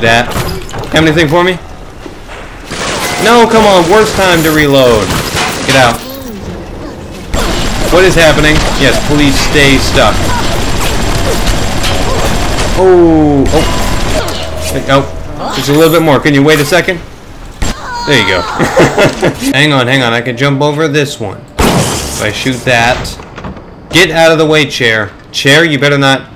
do that. Have anything for me? No, come on. Worst time to reload. Get out. What is happening? Yes, please stay stuck. Oh. Oh. Just a little bit more. Can you wait a second? There you go. Hang on, hang on. I can jump over this one. If I shoot that. Get out of the way, chair. Chair, you better not.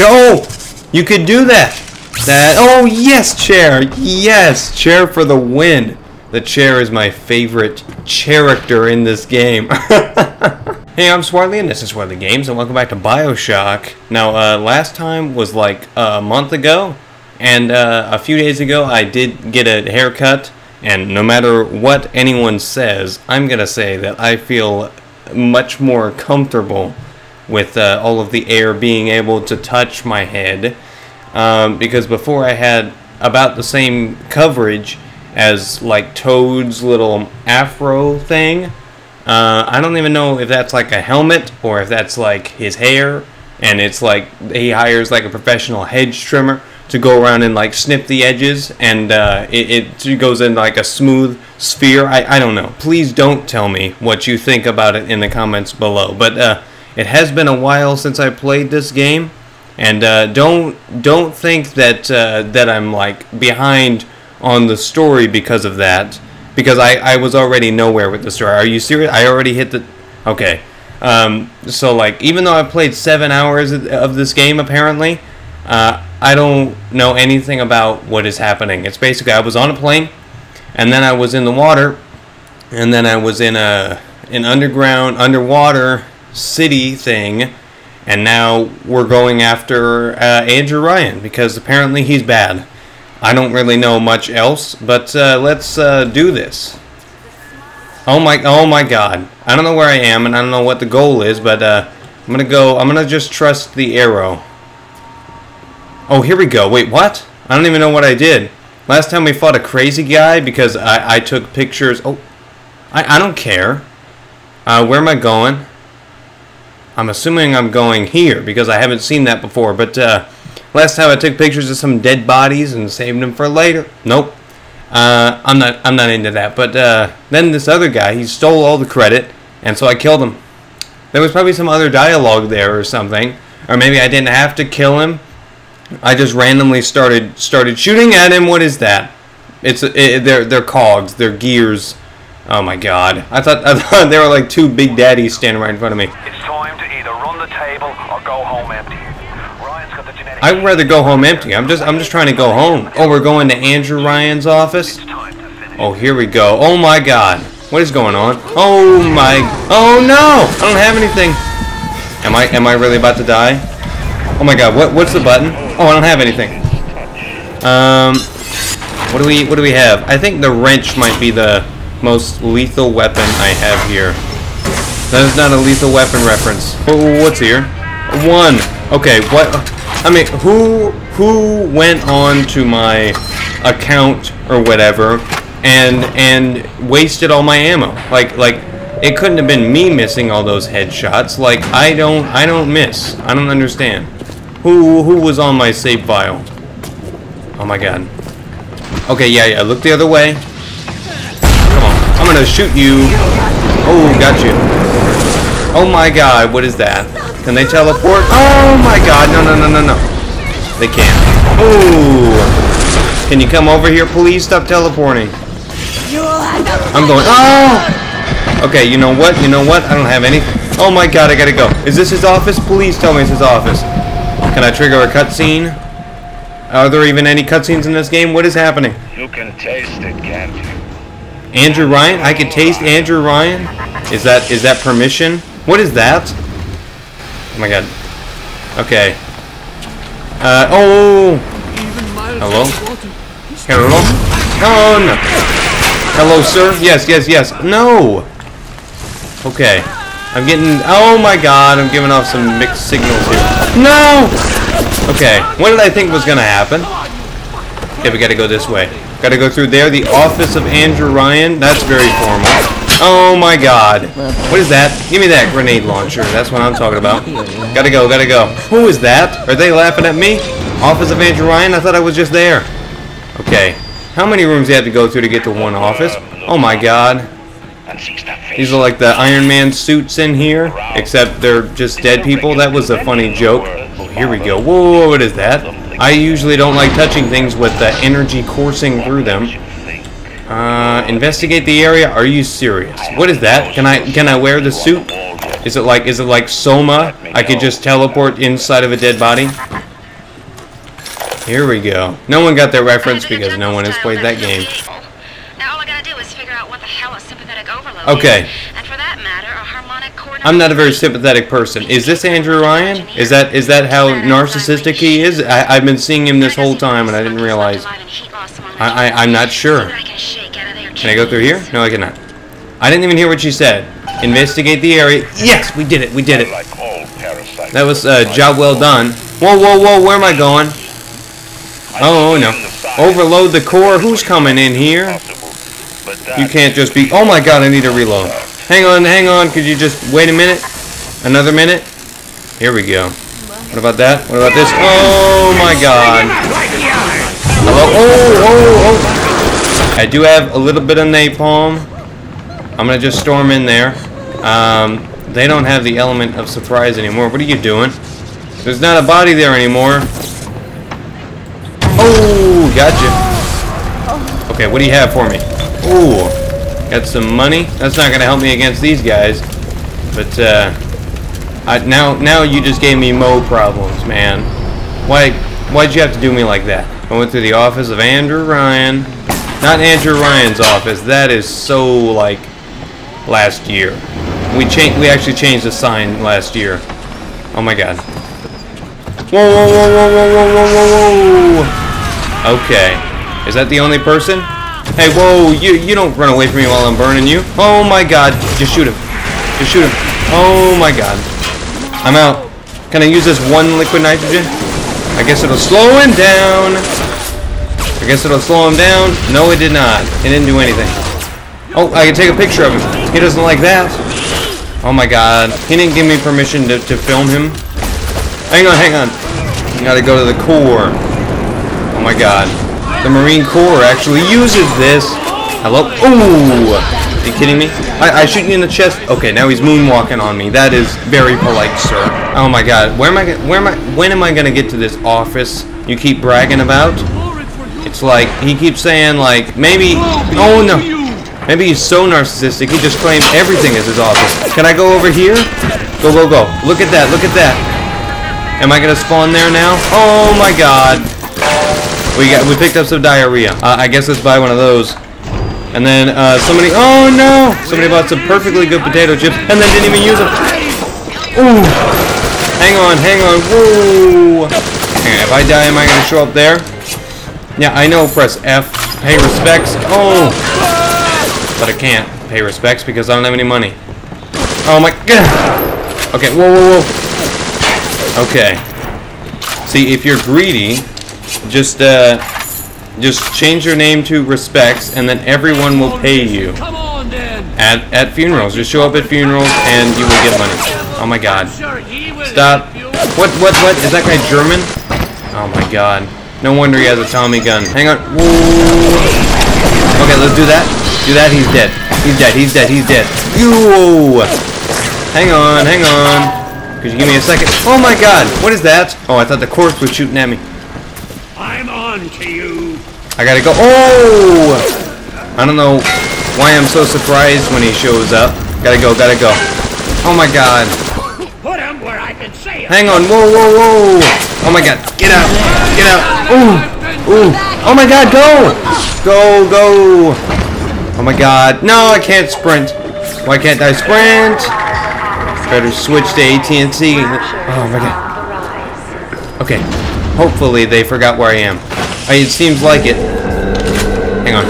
Oh! You could do that. That. Oh, yes, chair. Yes, chair for the win. The chair is my favorite character in this game. Hey, I'm Swarley, and this is Swarley Games, and welcome back to BioShock. Now, last time was like a month ago, and a few days ago I did get a haircut. And no matter what anyone says, I'm going to say that I feel much more comfortable with all of the air being able to touch my head. Because before I had about the same coverage as like Toad's little afro thing. I don't even know if that's like a helmet or if that's like his hair. And it's like he hires like a professional hedge trimmer to go around and like snip the edges, and it goes in like a smooth sphere. I don't know. Please don't tell me what you think about it in the comments below. But it has been a while since I played this game, and don't think that that I'm like behind on the story because of that, because I was already nowhere with the story. Are you serious? I already hit the okay. So like even though I played 7 hours of this game apparently. I don't know anything about what is happening. It's basically I was on a plane, and then I was in the water, and then I was in an underwater city thing, and now we're going after Andrew Ryan because apparently he's bad. I don't really know much else, but let's do this. Oh my God! I don't know where I am, and I don't know what the goal is, but I'm gonna go. I'm gonna just trust the arrow. Oh, here we go. Wait, what? I don't even know what I did. Last time we fought a crazy guy because I took pictures. Oh, I don't care. Where am I going? I'm assuming I'm going here because I haven't seen that before. But last time I took pictures of some dead bodies and saved them for later. Nope. I'm not into that. But then this other guy, he stole all the credit, and so I killed him. There was probably some other dialogue there or something. Or maybe I didn't have to kill him. I just randomly started shooting at him. What is that? They're cogs, they're gears. Oh my God! I thought they were like two Big Daddies standing right in front of me. It's time to either run the table or go home empty. Ryan's got the genetic. I'd rather go home empty. I'm just trying to go home. Oh, we're going to Andrew Ryan's office. Oh, here we go. Oh my God! What is going on? Oh my! Oh no! I don't have anything. Am I really about to die? Oh my God! What's the button? Oh, I don't have anything. What do we have? I think the wrench might be the most lethal weapon I have here. That is not a lethal weapon reference. Oh, what's here? One. Okay, what? I mean, who went on to my account or whatever and wasted all my ammo? Like it couldn't have been me missing all those headshots. Like I don't miss. I don't understand. Who was on my save file? Oh my God. Okay, yeah, look the other way. Come on, I'm gonna shoot you. Oh, got you. Oh my God, what is that? Can they teleport? Oh my God, no. They can't. Oh, can you come over here, please? Stop teleporting. I'm going, oh! Okay, you know what? I don't have any. Oh my God, I gotta go. Is this his office? Please tell me it's his office. Can I trigger a cutscene? Are there even any cutscenes in this game? What is happening? You can taste it, can't you? Andrew Ryan? I can taste Andrew Ryan? Is that permission? What is that? Oh my God. Okay. Oh! Hello? Hello? Oh no! Hello, sir? Yes. No! Okay. I'm getting... Oh my God, I'm giving off some mixed signals here. No! Okay, what did I think was gonna happen? Okay, we gotta go this way. Gotta go through there, the office of Andrew Ryan. That's very formal. Oh my God. What is that? Give me that grenade launcher. That's what I'm talking about. Gotta go. Who is that? Are they laughing at me? Office of Andrew Ryan? I thought I was just there. Okay. How many rooms do you have to go through to get to one office? Oh my god. These are like the Iron Man suits in here, except they're just dead people. That was a funny joke. Oh, here we go. Whoa, whoa, whoa, what is that? I usually don't like touching things with the energy coursing through them. Investigate the area. Are you serious? What is that? Can I wear the suit? Is it like Soma? I could just teleport inside of a dead body? Here we go. No one got their reference because no one has played that game. Okay. I'm not a very sympathetic person. Is this Andrew Ryan? Is that how narcissistic he is? I've been seeing him this whole time and I didn't realize. I'm not sure. Can I go through here? No, I cannot. I didn't even hear what she said. Investigate the area. Yes, we did it. We did it. That was a job well done. Whoa, whoa, whoa. Where am I going? Oh, no. Overload the core. Who's coming in here? You can't just be... Oh, my God. I need to reload. Hang on. Hang on. Could you just... Wait a minute. Another minute. Here we go. What about that? What about this? Oh, my God. Hello? Oh, oh, oh. I do have a little bit of napalm. I'm going to just storm in there. They don't have the element of surprise anymore. What are you doing? There's not a body there anymore. Oh, gotcha. Okay, what do you have for me? Ooh, got some money. That's not going to help me against these guys. But now you just gave me mo problems, man. Why'd you have to do me like that? I went through the office of Andrew Ryan. Not Andrew Ryan's office. That is so like last year. We actually changed the sign last year. Oh my god. Whoa, whoa, whoa, whoa, whoa, whoa, whoa, whoa. Okay. Is that the only person? Hey, whoa, you don't run away from me while I'm burning you. Oh my god. Just shoot him. Just shoot him. Oh my god. I'm out. Can I use this one liquid nitrogen? I guess it'll slow him down. I guess it'll slow him down. No, it did not. It didn't do anything. Oh, I can take a picture of him. He doesn't like that. Oh my god. He didn't give me permission to film him. Hang on, hang on. You gotta go to the core. Oh my god. The Marine Corps actually uses this. Hello? Ooh! Are you kidding me? I shoot you in the chest. Okay, now he's moonwalking on me. That is very polite, sir. Oh my god. When am I gonna get to this office you keep bragging about? It's like he keeps saying like maybe oh no. Maybe he's so narcissistic he just claims everything is his office. Can I go over here? Go, go, go. Look at that, look at that. Am I gonna spawn there now? Oh my god. We picked up some diarrhea. I guess let's buy one of those. And then somebody... Oh, no! Somebody bought some perfectly good potato chips and then didn't even use them. Ooh! Hang on, hang on. Whoa! Okay, if I die, am I going to show up there? Yeah, I know. Press F. Pay respects. Oh! But I can't pay respects because I don't have any money. Oh, my... Okay, whoa, whoa, whoa. Okay. See, if you're greedy... Just change your name to Respects, and then everyone will pay you. At funerals, just show up at funerals, and you will get money. Oh my god! Stop! What? Is that guy German? Oh my god! No wonder he has a Tommy gun. Hang on. Whoa. Okay, let's do that. Do that. He's dead. He's dead. He's dead. He's dead. You. Hang on. Hang on. Could you give me a second? Oh my god! What is that? Oh, I thought the corpse was shooting at me. I'm on to you. I gotta go. Oh! I don't know why I'm so surprised when he shows up. Gotta go, gotta go. Oh my god. Put him where I can see him. Hang on. Whoa, whoa, whoa. Oh my god. Get out. Get out. Ooh. Ooh. Oh my god, go. Go, go. Oh my god. No, I can't sprint. Why can't I sprint? Better switch to AT&T. Oh my god. Okay. Hopefully they forgot where I am. It seems like it. Hang on.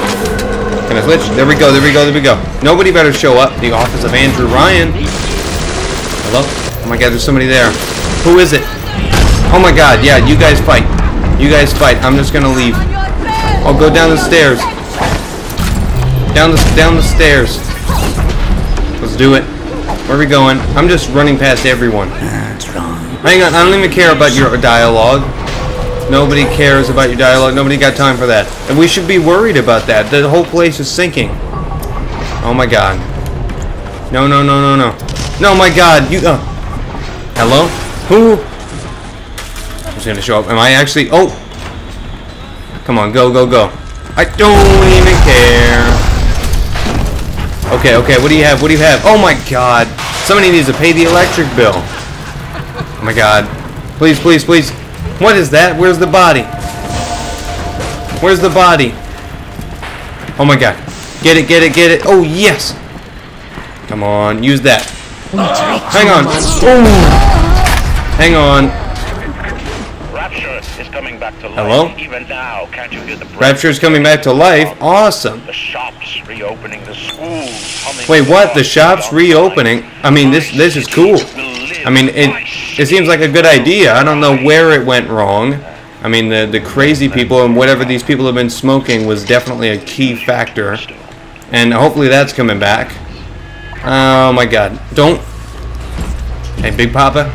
Can I switch? There we go, there we go, there we go. Nobody better show up. The office of Andrew Ryan. Hello? Oh my god, there's somebody there. Who is it? Oh my god, yeah, you guys fight. You guys fight. I'm just gonna leave. I'll go down the stairs. Down the stairs. Let's do it. Where are we going? I'm just running past everyone. Hang on, I don't even care about your dialogue. Nobody cares about your dialogue. Nobody got time for that. And we should be worried about that. The whole place is sinking. Oh my god. No, no, no, no, no. No, my god. You... hello? Who? I'm just gonna show up. Am I actually... Oh! Come on, go, go, go. I don't even care. Okay, okay. What do you have? What do you have? Oh my god. Somebody needs to pay the electric bill. Oh my god. Please, please, please. What is that? Where's the body? Where's the body? Oh my god. Get it, get it, get it. Oh, yes. Come on, use that. Hang on. Ooh. Hang on. Rapture is coming back to life. Hello? Even now, can't you hear the Rapture is coming back to life? Awesome. The shops reopening, the schools. Wait, what? The shops reopening? I mean, this is cool. I mean, it seems like a good idea. I don't know where it went wrong. I mean, the crazy people and whatever these people have been smoking was definitely a key factor. And hopefully that's coming back. Oh my god. Don't. Hey, Big Papa.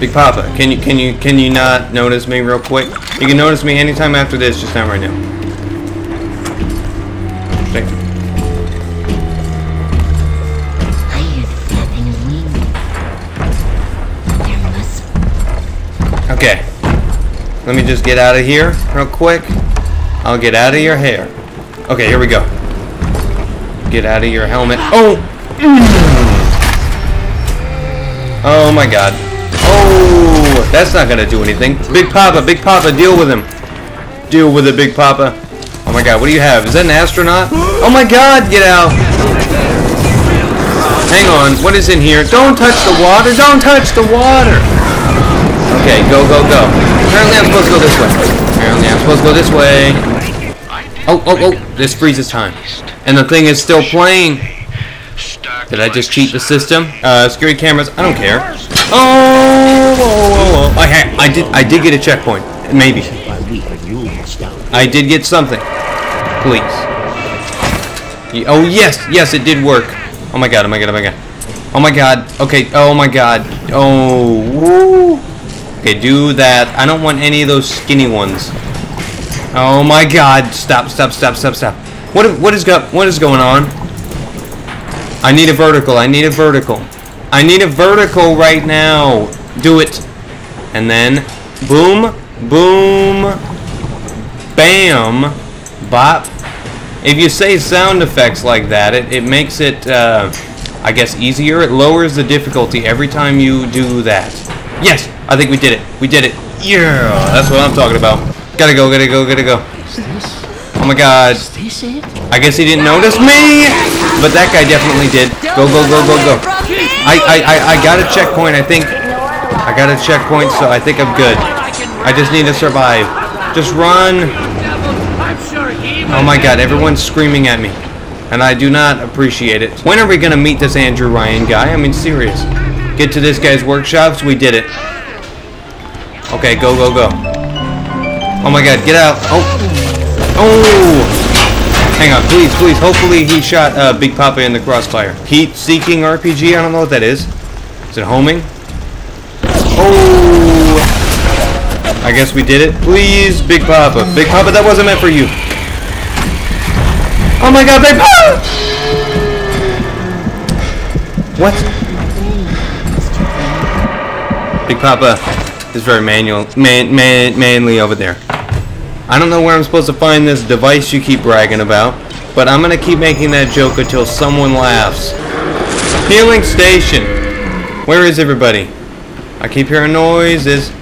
Big Papa, can you not notice me real quick? You can notice me anytime after this, just not right now. Thank you. Okay, let me just get out of here real quick. I'll get out of your hair. Okay, here we go. Get out of your helmet. Oh! Oh my god. Oh! That's not gonna do anything. Big Papa, deal with him. Deal with it, Big Papa. Oh my god, what do you have? Is that an astronaut? Oh my god, get out! Hang on, what is in here? Don't touch the water! Don't touch the water! Okay, go, go, go. Apparently I'm supposed to go this way. Apparently I'm supposed to go this way. Oh, oh, oh. This freezes time. And the thing is still playing. Did I just cheat the system? Security cameras. I don't care. Oh, oh, oh, oh. I did get a checkpoint. Maybe. I did get something. Please. Oh, yes. Yes, it did work. Oh, my God. Oh, my God. Oh, my God. Oh, my God. Okay. Oh, my God. Oh, woo. Okay, do that. I don't want any of those skinny ones. Oh my god. Stop, stop, stop, stop, stop. What is going on? I need a vertical. I need a vertical. I need a vertical right now. Do it. And then boom, boom, bam, bop. If you say sound effects like that, it makes it, I guess, easier. It lowers the difficulty every time you do that. Yes! I think we did it. We did it. Yeah! That's what I'm talking about. Gotta go, gotta go, gotta go. Oh my god. I guess he didn't notice me! But that guy definitely did. Go, go, go, go, go. I got a checkpoint, I think. I got a checkpoint, so I think I'm good. I just need to survive. Just run! Oh my god, everyone's screaming at me. And I do not appreciate it. When are we gonna meet this Andrew Ryan guy? I mean, serious. Get to this guy's workshops. We did it. Okay, go, go, go. Oh my god, get out. Oh. Oh. Hang on, please, please. Hopefully he shot Big Papa in the crossfire. Heat-seeking RPG? I don't know what that is. Is it homing? Oh. I guess we did it. Please, Big Papa. Big Papa, that wasn't meant for you. Oh my god, Big Papa! What? Big Papa is very manly over there. I don't know where I'm supposed to find this device you keep bragging about, but I'm gonna keep making that joke until someone laughs. Healing station. Where is everybody? I keep hearing noises.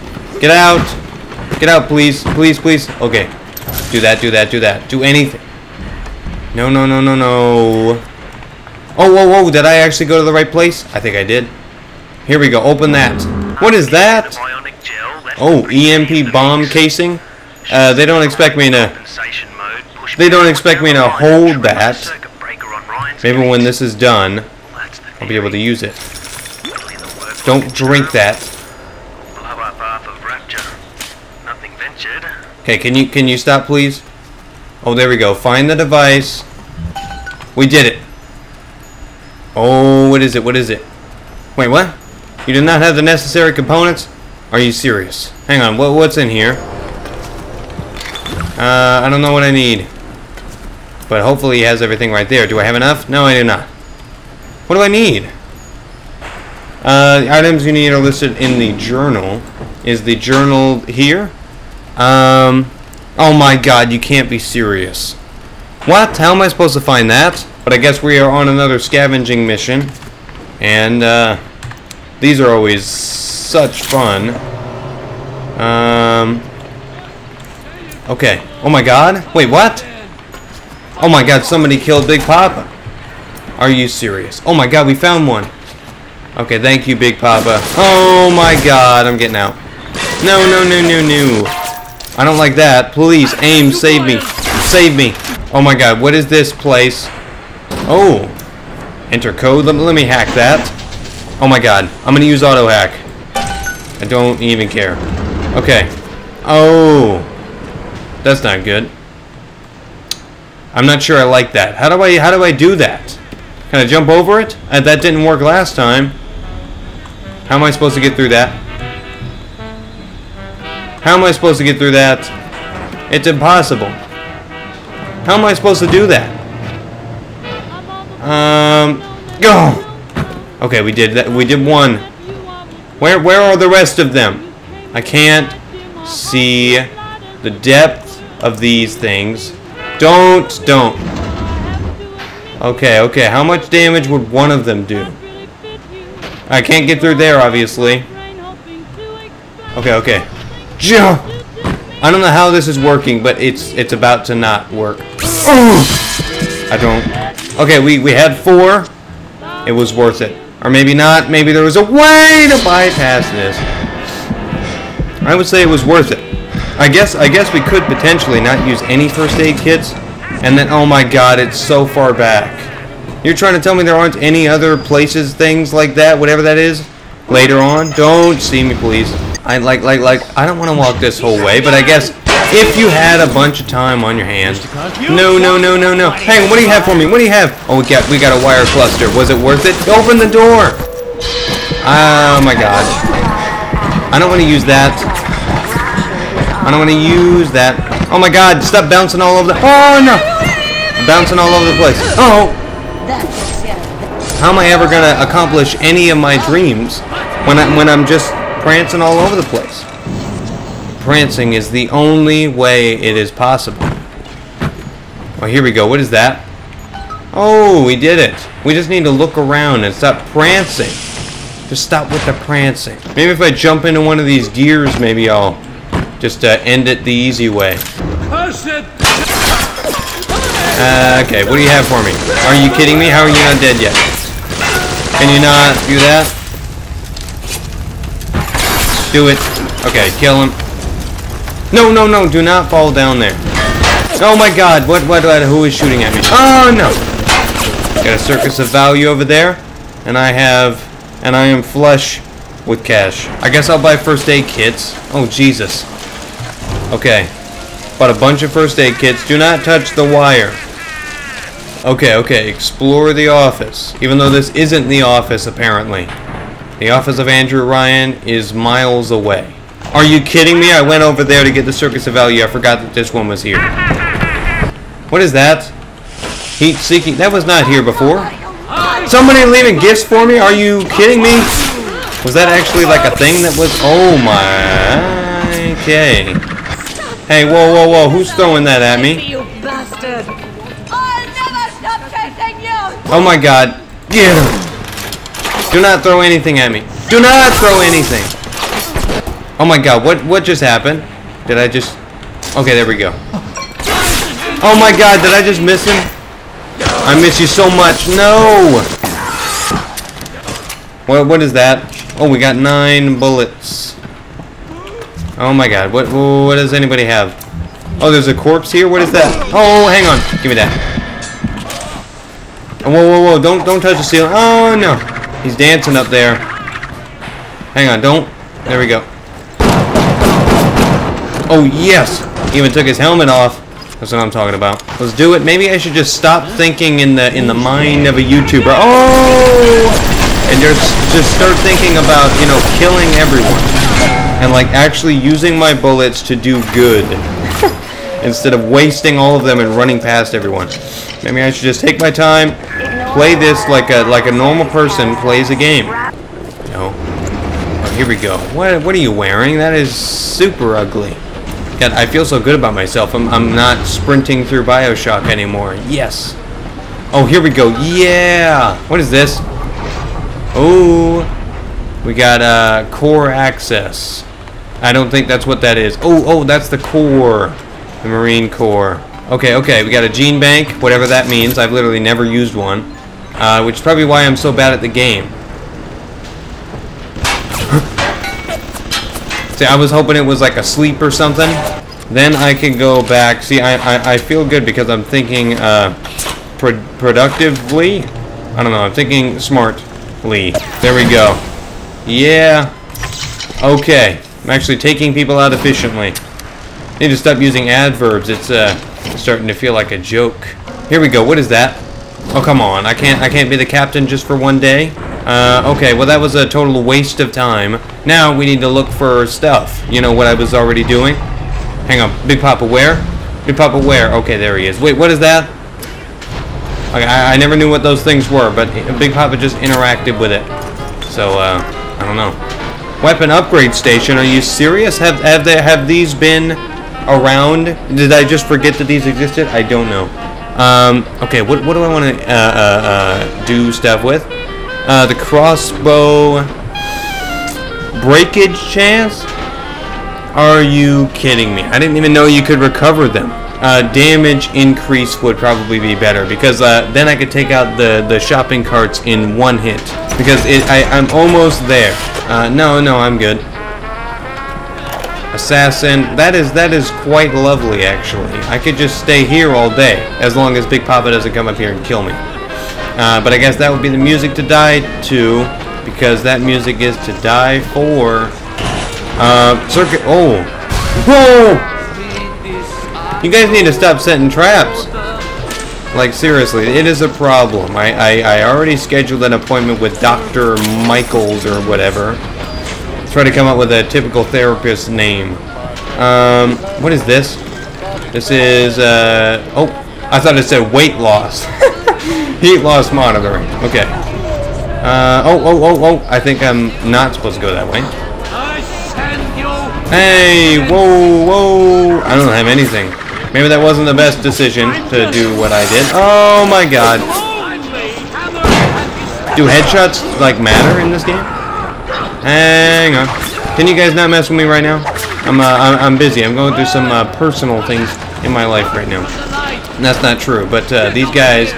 Get out. Get out, please. Please, please. Okay. Do that, do that, do that. Do anything. No, no, no, no, no. Oh, whoa, whoa. Did I actually go to the right place? I think I did. Here we go. Open that. What is that? Oh, EMP bomb casing? They don't expect me to... They don't expect me to hold that. Maybe when this is done, I'll be able to use it. Don't drink that. Okay, can you stop, please? Oh, there we go. Find the device. We did it. Oh, what is it? What is it? Wait, what? You did not have the necessary components? Are you serious? Hang on, what's in here? I don't know what I need. But hopefully he has everything right there. Do I have enough? No, I do not. What do I need? The items you need are listed in the journal. Is the journal here? Oh my god, you can't be serious. What? How am I supposed to find that? But I guess we are on another scavenging mission. And, these are always such fun. Okay. Oh my god. Wait, what? Oh my god, somebody killed Big Papa. Are you serious? Oh my god, we found one. Okay, thank you, Big Papa. Oh my god, I'm getting out. No, no, no, no, no. I don't like that. Please, aim, save me. Save me. Oh my god, what is this place? Oh. Enter code. Let me hack that. Oh my god, I'm gonna use auto hack. I don't even care. Okay. Oh. That's not good. I'm not sure I like that. How do I do that? Can I jump over it? That didn't work last time. How am I supposed to get through that? How am I supposed to get through that? It's impossible. How am I supposed to do that? Go. Okay, we did that. We did one. Where are the rest of them? I can't see the depth of these things. Don't. Okay. How much damage would one of them do? I can't get through there, obviously. Okay. Jump! I don't know how this is working, but it's about to not work. Oh! I don't. Okay, we had four. It was worth it. Or maybe not. Maybe there was a way to bypass this. I would say it was worth it. I guess we could potentially not use any first aid kits, and then oh my god, it's so far back. You're trying to tell me there aren't any other places, things like that, whatever that is, later on? Don't see me, please. I like I don't want to walk this whole way, but I guess if you had a bunch of time on your hands. No. Hang on, what do you have for me? What do you have? Oh, we got a wire cluster. Was it worth it? Open the door. Oh my god. I don't want to use that. I don't want to use that. Oh my god, stop bouncing all over the... Oh no! I'm bouncing all over the place. Oh! How am I ever going to accomplish any of my dreams when I'm just prancing all over the place? Prancing is the only way it is possible. Oh, here we go. What is that? Oh, we did it. We just need to look around and stop prancing. Just stop with the prancing. Maybe if I jump into one of these gears, maybe I'll... just end it the easy way. Okay, what do you have for me? Are you kidding me? How are you not dead yet? Can you not do that? Do it. Okay, kill him. No, do not fall down there. Oh my god, what, who is shooting at me? Oh no! Got a circus of value over there, and I am flush with cash. I guess I'll buy first aid kits. Oh, Jesus. Okay, bought a bunch of first aid kits. Do not touch the wire. Okay, explore the office. Even though this isn't the office, apparently. The office of Andrew Ryan is miles away. Are you kidding me? I went over there to get the Circus of Value. I forgot that this one was here. What is that? Heat seeking. That was not here before. Somebody leaving gifts for me? Are you kidding me? Was that actually like a thing that was... Oh my... Okay... Hey, whoa, who's throwing that at me? You bastard! I'll never stop chasing you! Oh my god. Yeah. Do not throw anything at me. Do not throw anything! Oh my god, what just happened? Did I just... Okay, there we go. Oh my god, did I just miss him? I miss you so much. No! What is that? Oh, we got 9 bullets. Oh my god, what does anybody have? Oh, there's a corpse here? What is that? Oh, hang on. Give me that. Whoa, don't touch the ceiling. Oh, no. He's dancing up there. Hang on, don't. There we go. Oh, yes. He even took his helmet off. That's what I'm talking about. Let's do it. Maybe I should just stop thinking in the mind of a YouTuber. Oh! And just start thinking about, you know, killing everyone. And like actually using my bullets to do good. instead of wasting all of them and running past everyone. Maybe I should just take my time, play this like a normal person plays a game. No. Oh, here we go. What are you wearing? That is super ugly. God, I feel so good about myself. I'm not sprinting through BioShock anymore. Yes. Oh, here we go. Yeah. What is this? Oh. We got core access. I don't think that's what that is. Oh, that's the core. The Marine Corps. Okay, we got a gene bank, whatever that means. I've literally never used one. Which is probably why I'm so bad at the game. See, I was hoping it was like a sleep or something. Then I can go back. See, I feel good because I'm thinking productively. I don't know, I'm thinking smartly. There we go. Yeah. Okay. I'm actually taking people out efficiently. I need to stop using adverbs. It's starting to feel like a joke. Here we go. What is that? Oh, come on. I can't be the captain just for one day. Okay. Well, that was a total waste of time. Now we need to look for stuff. You know what I was already doing? Hang on. Big Papa where? Big Papa where? Okay, there he is. Wait, what is that? Okay, I never knew what those things were, but Big Papa just interacted with it. So, I don't know. Weapon upgrade station, are you serious? Have these been around? Did I just forget that these existed? I don't know. Okay, what do I want to do stuff with? The crossbow breakage chance? Are you kidding me? I didn't even know you could recover them. Damage increase would probably be better because then I could take out the shopping carts in one hit because I'm almost there. No, I'm good. Assassin, that is quite lovely actually. I could just stay here all day as long as Big Papa doesn't come up here and kill me. But I guess that would be the music to die to because that music is to die for. Circuit. Oh, whoa! You guys need to stop setting traps. Like, seriously, it is a problem. I already scheduled an appointment with Dr. Michaels or whatever. Try to come up with a typical therapist name. What is this? This is, oh, I thought it said weight loss. Heat loss monitoring. Okay. Oh, I think I'm not supposed to go that way. Hey, whoa. I don't have anything. Maybe that wasn't the best decision to do what I did. Oh my god. Do headshots, like, matter in this game? Hang on. Can you guys not mess with me right now? I'm busy. I'm going through some personal things in my life right now. And that's not true, but these guys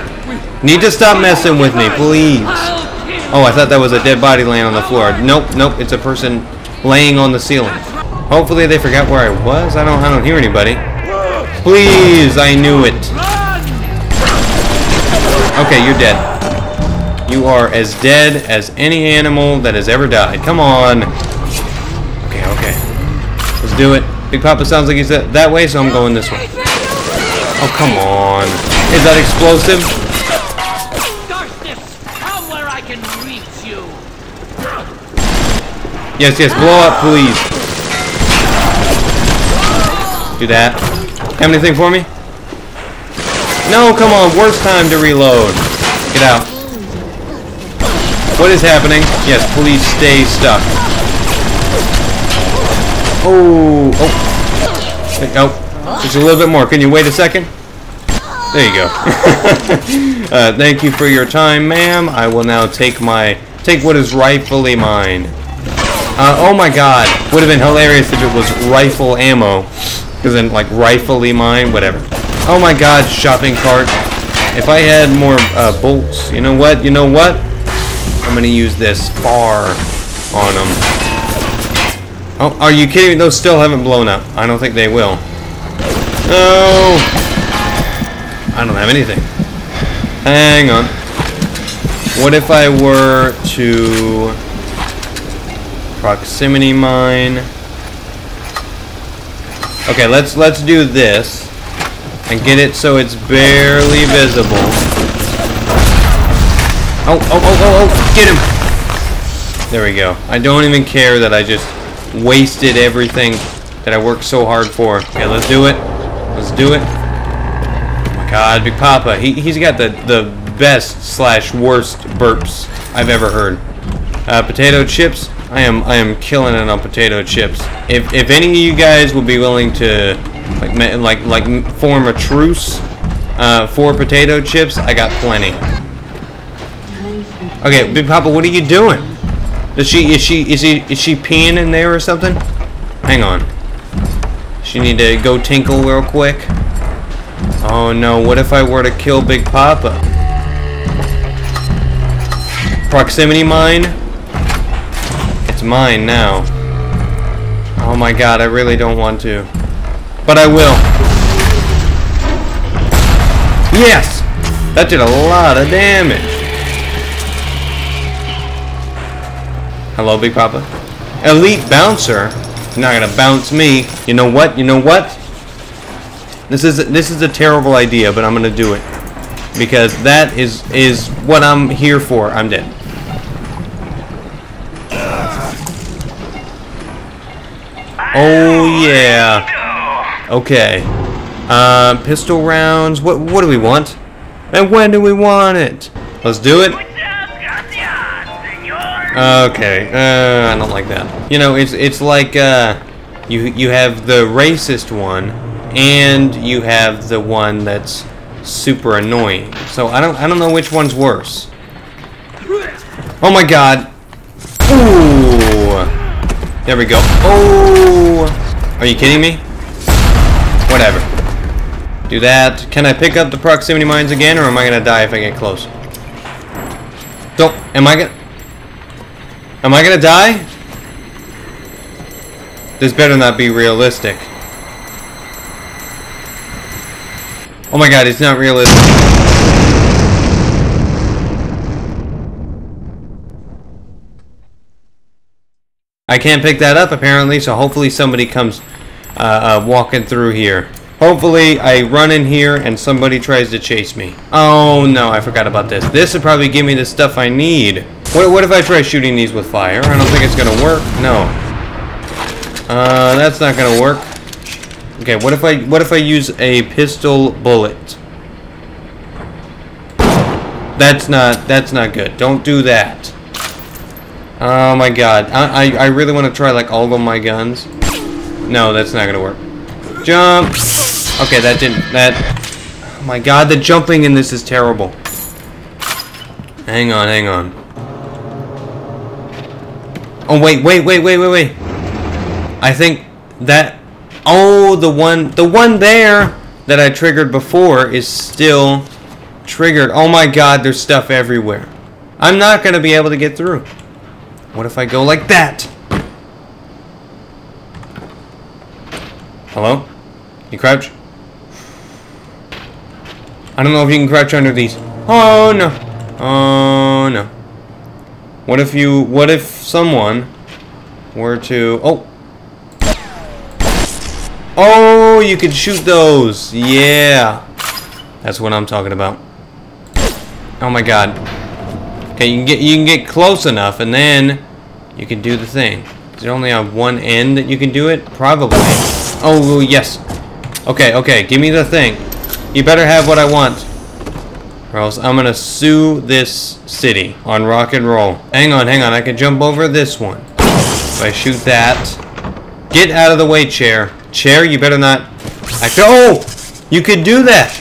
need to stop messing with me, please. Oh, I thought that was a dead body laying on the floor. Nope. It's a person laying on the ceiling. Hopefully they forgot where I was. I don't hear anybody. Please, I knew it. Okay, you're dead. You are as dead as any animal that has ever died. Come on. Okay. Let's do it. Big Papa sounds like he's that way, so I'm going this way. Oh, come on. Is that explosive? Yes, blow up, please. Do that. Have anything for me? No, come on. Worst time to reload. Get out. What is happening? Yes, please stay stuck. Oh. Just a little bit more. Can you wait a second? There you go. Thank you for your time, ma'am. I will now take what is rightfully mine. Oh my god. Would have been hilarious if it was rifle ammo. Because then, like, rifle-y mine, whatever. Oh my god, shopping cart. If I had more bolts, you know what? I'm gonna use this bar on them. Oh, are you kidding me? Those still haven't blown up. I don't think they will. No! I don't have anything. Hang on. What if I were to proximity mine? Okay, let's do this and get it so it's barely visible. Oh, get him. There we go. I don't even care that I just wasted everything that I worked so hard for. Okay, let's do it. Let's do it. Oh my god, Big Papa. He's got the best slash worst burps I've ever heard. Potato chips. I am killing it on potato chips. If any of you guys would be willing to like form a truce for potato chips, I got plenty. Okay, Big Papa, what are you doing? Is she peeing in there or something? Hang on. She need to go tinkle real quick. Oh no, what if I were to kill Big Papa? Proximity mine? It's mine now. Oh my god, I really don't want to. But I will. Yes! That did a lot of damage. Hello, Big Papa. Elite bouncer? Not gonna bounce me. You know what? You know what? This is a terrible idea, but I'm gonna do it because that is what I'm here for. I'm dead. Oh yeah. Okay. Pistol rounds. What do we want? And when do we want it? Let's do it. Okay, I don't like that. You know, it's like, you have the racist one, and you have the one that's super annoying. So I don't know which one's worse. Oh my god! Ooh! There we go. Oh! Are you kidding me? Whatever. Do that. Can I pick up the proximity mines again, or am I gonna die if I get close? Don't. Am I gonna die? This better not be realistic. Oh my god, it's not realistic. I can't pick that up apparently, so hopefully somebody comes walking through here. Hopefully I run in here and somebody tries to chase me. Oh no, I forgot about this. This would probably give me the stuff I need. What if I try shooting these with fire? I don't think it's gonna work. No. That's not gonna work. Okay, what if I use a pistol bullet? That's not good. Don't do that. Oh my god. I really wanna try like all of my guns. No, that's not gonna work. Jump! Okay, oh my god, the jumping in this is terrible. Hang on. Oh, wait. I think that... Oh, the one there that I triggered before is still triggered. Oh my god, there's stuff everywhere. I'm not going to be able to get through. What if I go like that? Hello? You crouch? I don't know if you can crouch under these. Oh, no. Oh, no. What if someone were to... Oh! Oh, you can shoot those! Yeah! That's what I'm talking about. Oh my god. Okay, you can get close enough and then you can do the thing. Is it only on one end that you can do it? Probably. Oh, yes. Okay, give me the thing. You better have what I want. Or else I'm gonna sue this city on rock and roll. Hang on, I can jump over this one. If I shoot that. Get out of the way, chair. Chair, you better not. Oh! You could do that!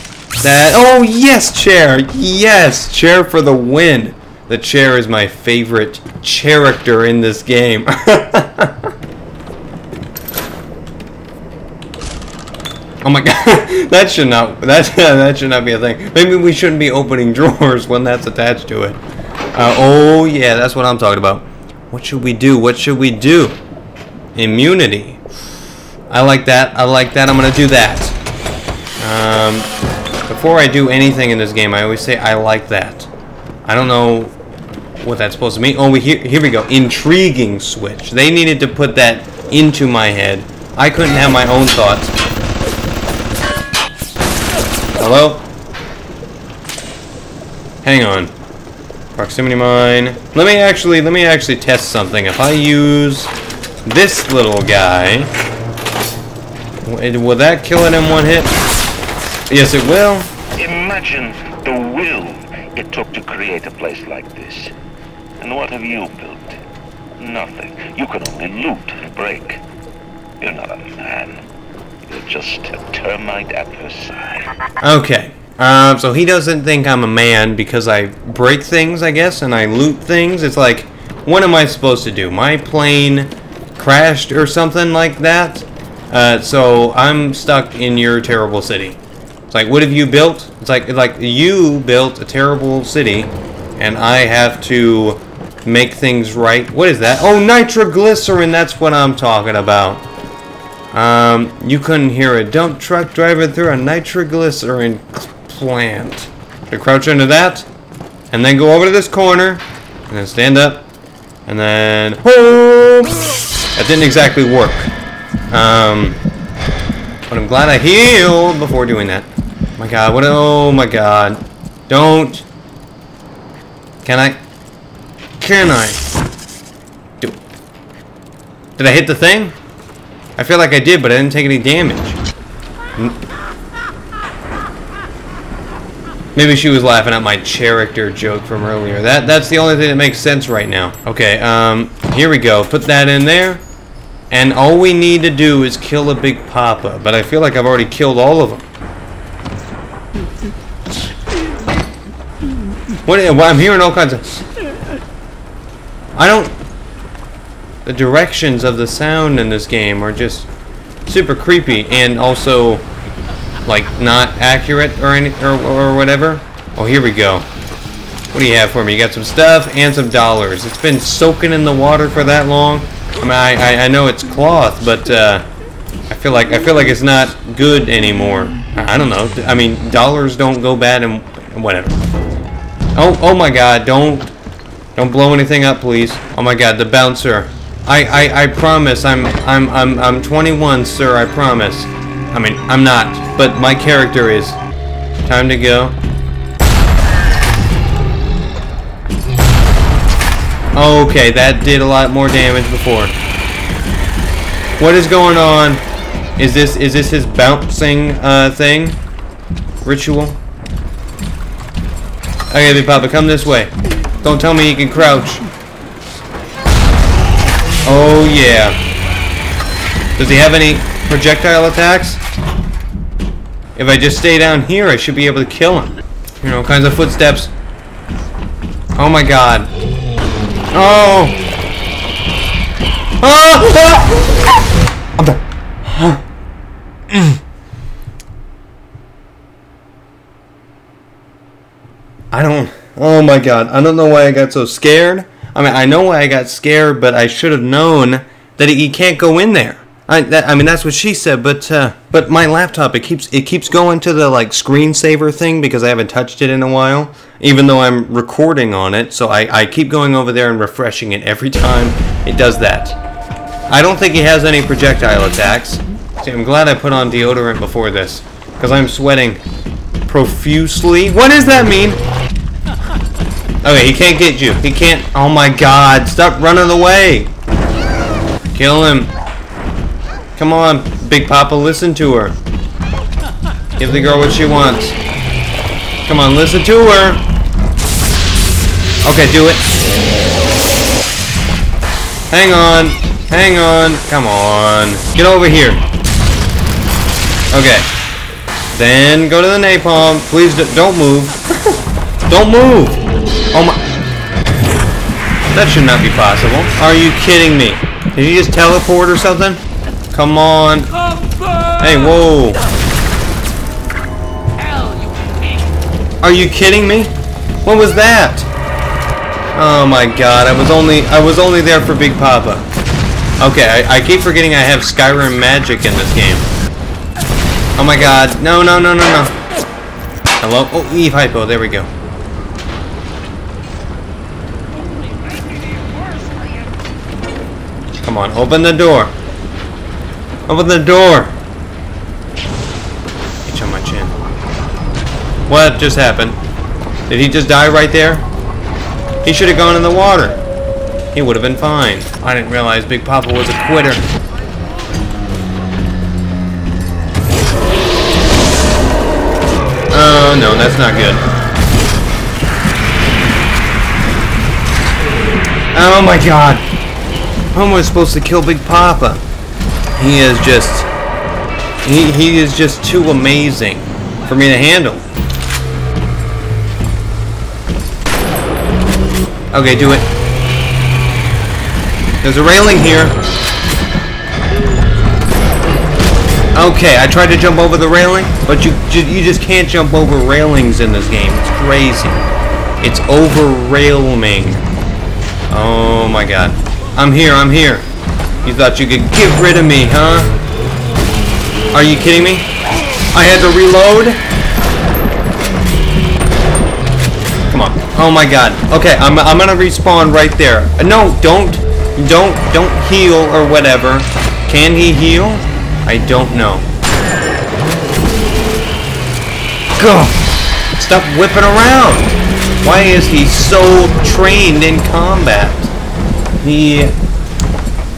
Oh yes, chair! Yes! Chair for the win! The chair is my favorite character in this game. Oh my god, that should not be a thing. Maybe we shouldn't be opening drawers when that's attached to it. Oh yeah, that's what I'm talking about. What should we do? Immunity. I like that. I'm gonna do that. Before I do anything in this game, I always say I like that. I don't know what that's supposed to mean. Oh, here we go. Intriguing switch. They needed to put that into my head. I couldn't have my own thoughts. Hello? Hang on. Proximity mine. Let me actually test something. If I use this little guy, Will that kill it in one hit? Yes, it will. Imagine the will it took to create a place like this. And what have you built? Nothing. You can only loot and break. You're not a man. You're just a termite at her side. Okay. So he doesn't think I'm a man because I break things, I guess, and I loot things. It's like, what am I supposed to do? My plane crashed or something like that? So I'm stuck in your terrible city. It's like, what have you built? It's like you built a terrible city, and I have to make things right. What is that? Oh, nitroglycerin, that's what I'm talking about. You couldn't hear a dump truck driving through a nitroglycerin plant. To crouch under that, and then go over to this corner, and then stand up, and then boom! That didn't exactly work. But I'm glad I healed before doing that. My God, what? Oh my God! Don't. Can I? Can I? Do it. Did I hit the thing? I feel like I did, but I didn't take any damage. Maybe she was laughing at my character joke from earlier. That's the only thing that makes sense right now. Okay, here we go. Put that in there. And all we need to do is kill a Big Papa. But I feel like I've already killed all of them. What? I'm hearing all kinds of... I don't... The directions of the sound in this game are just super creepy and also like not accurate or any or whatever. Oh, here we go. What do you have for me? You got some stuff and some dollars. It's been soaking in the water for that long. I mean, I know it's cloth, but I feel like it's not good anymore. I don't know. I mean, dollars don't go bad and whatever. Oh my God! Don't blow anything up, please. Oh my God! The bouncer. I promise I'm 21, sir, I promise. I mean, I'm not, but my character is. Time to go. Okay, that did a lot more damage before. What is going on? Is this his bouncing thing? Ritual? Okay, Big Papa, come this way. Don't tell me you can crouch. Oh yeah. Does he have any projectile attacks? If I just stay down here, I should be able to kill him. You know, all kinds of footsteps. Oh my God. Oh. Oh. I'm done. I don't. Oh my God. I don't know why I got so scared. I mean, I know why I got scared, but I should have known that he can't go in there. I mean, that's what she said, but my laptop, it keeps going to the, like, screensaver thing because I haven't touched it in a while, even though I'm recording on it, so I keep going over there and refreshing it every time it does that. I don't think he has any projectile attacks. See, I'm glad I put on deodorant before this, because I'm sweating profusely. What does that mean? Okay, he can't get you. He can't... Oh my God, stop running away! Kill him. Come on, Big Papa, listen to her. Give the girl what she wants. Come on, listen to her! Okay, do it. Hang on. Hang on. Come on. Get over here. Okay. Then go to the napalm. Please don't move. Don't move! Oh my... That should not be possible. Are you kidding me? Did you just teleport or something? Come on. Hey, whoa. Are you kidding me? What was that? Oh my God, I was only there for Big Papa. Okay, I keep forgetting I have Skyrim magic in this game. Oh my God. No, no, no, no, no. Hello? Oh, Eve Hypo, there we go. Come on, open the door. Open the door. Itch on my chin. What just happened? Did he just die right there? He should have gone in the water. He would have been fine. I didn't realize Big Papa was a quitter. that's not good. Oh my god! How am I supposed to kill Big Papa? He is just... He is just too amazing for me to handle. Okay, do it. There's a railing here. Okay, I tried to jump over the railing, but you just can't jump over railings in this game. It's crazy. It's over-railming. Oh my god. I'm here, I'm here. You thought you could get rid of me, huh? Are you kidding me? I had to reload? Come on. Oh my god. Okay, I'm gonna respawn right there. No, don't heal or whatever. Can he heal? I don't know. Go! Stop whipping around! Why is he so trained in combat?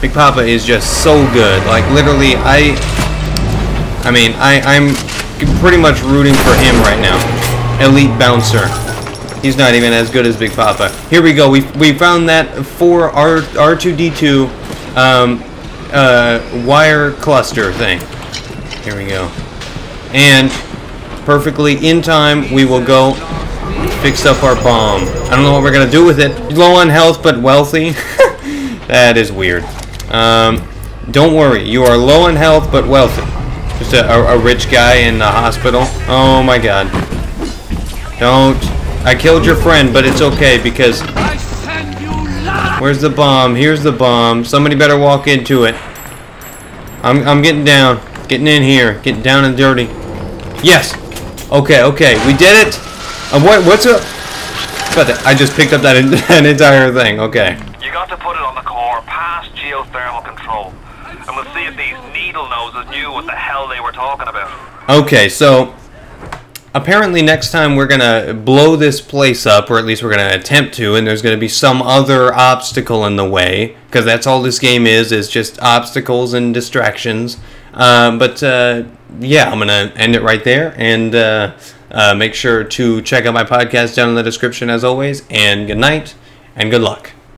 Big Papa is just so good. Like, literally, I'm pretty much rooting for him right now. Elite Bouncer. He's not even as good as Big Papa. Here we go. We found that for R2D2 wire cluster thing. Here we go. And perfectly in time, we will go fix up our bomb. I don't know what we're gonna do with it. Low on health but wealthy. That is weird. Don't worry, you are low on health but wealthy. Just a rich guy in the hospital. Oh my god. Don't. I killed your friend, but it's okay because... Where's the bomb? Here's the bomb. Somebody better walk into it. I'm getting down. Getting in here. Getting down and dirty. Yes! Okay, okay. We did it! What's up? I just picked up that entire thing. Okay. You got to put it on the core past geothermal control. And we'll see if these needle noses knew what the hell they were talking about. Okay, so... Apparently next time we're going to blow this place up, or at least we're going to attempt to, and there's going to be some other obstacle in the way, because that's all this game is just obstacles and distractions. Yeah, I'm going to end it right there, and make sure to check out my podcast down in the description as always, and good night, and good luck.